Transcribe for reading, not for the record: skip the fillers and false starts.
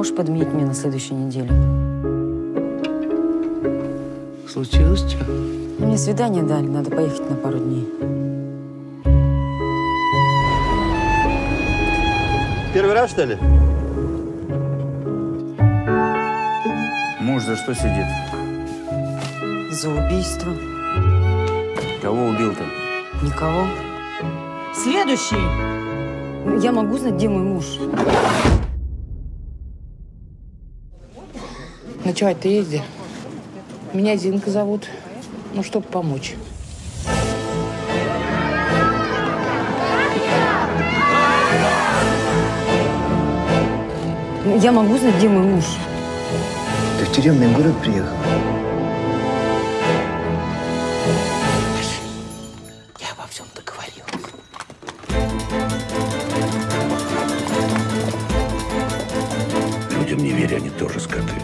можешь подменить меня на следующей неделе? Случилось что? Мне свидание дали, надо поехать на пару дней. Первый раз, что ли? Муж за что сидит? За убийство. Кого убил-то? Никого. Следующий! Я могу знать, где мой муж? Ночевать-то езди. Меня Зинка зовут. Ну, чтобы помочь. Я могу знать, где мой муж? Ты в тюремный город приехал? Я обо всем договорилась. Людям не верь, они тоже скоты.